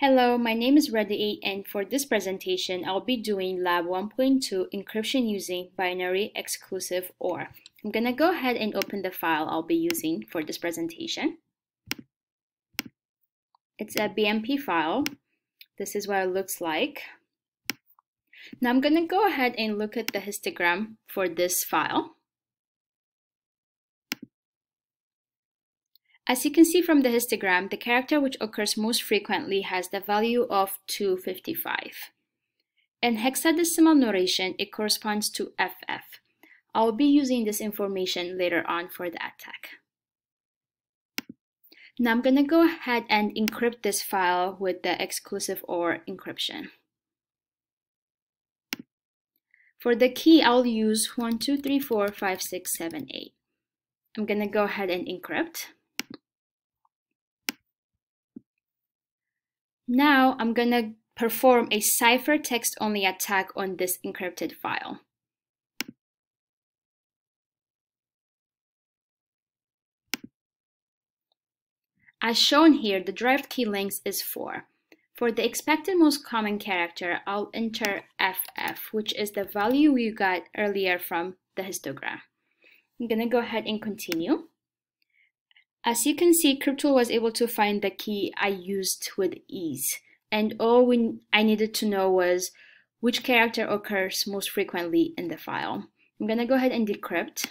Hello, my name is Radiate, and for this presentation, I'll be doing Lab 1.2 encryption using binary exclusive OR. I'm going to go ahead and open the file I'll be using for this presentation. It's a BMP file. This is what it looks like. Now I'm going to go ahead and look at the histogram for this file. As you can see from the histogram, the character which occurs most frequently has the value of 255. In hexadecimal notation, it corresponds to FF. I'll be using this information later on for the attack. Now I'm going to go ahead and encrypt this file with the exclusive OR encryption. For the key, I'll use 12345678. I'm going to go ahead and encrypt. Now I'm going to perform a ciphertext only attack on this encrypted file. As shown here, the derived key length is 4. For the expected most common character, I'll enter FF, which is the value we got earlier from the histogram. I'm going to go ahead and continue. As you can see, CrypTool was able to find the key I used with ease, and all I needed to know was which character occurs most frequently in the file. I'm going to go ahead and decrypt,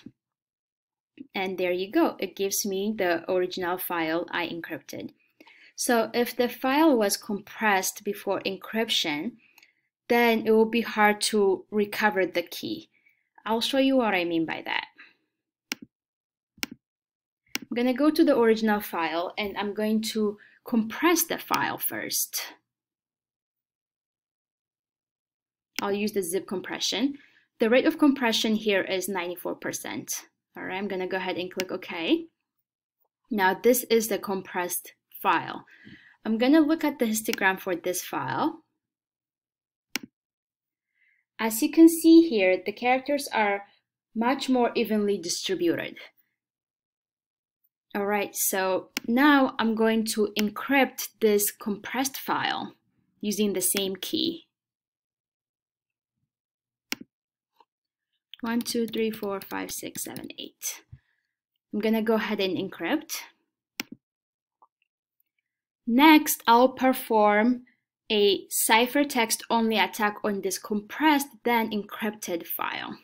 and there you go. It gives me the original file I encrypted. So if the file was compressed before encryption, then it will be hard to recover the key. I'll show you what I mean by that. I'm going to go to the original file, and I'm going to compress the file first. I'll use the zip compression. The rate of compression here is 94%. All right, I'm going to go ahead and click OK. Now this is the compressed file. I'm going to look at the histogram for this file. As you can see here, the characters are much more evenly distributed. All right, so now I'm going to encrypt this compressed file using the same key. 12345678. I'm going to go ahead and encrypt. Next, I'll perform a ciphertext only attack on this compressed then encrypted file.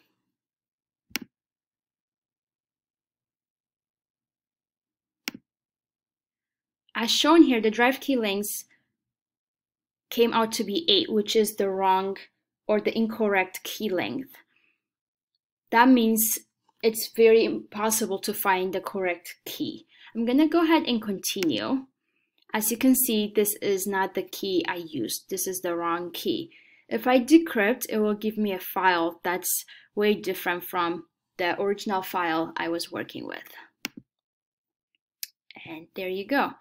As shown here, the derived key lengths came out to be 8, which is the wrong or the incorrect key length. That means it's very impossible to find the correct key. I'm going to go ahead and continue. As you can see, this is not the key I used. This is the wrong key. If I decrypt, it will give me a file that's way different from the original file I was working with. And there you go.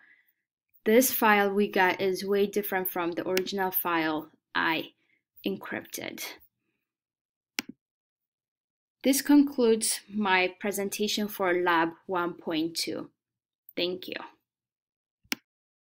This file we got is way different from the original file I encrypted. This concludes my presentation for Lab 1.2. Thank you.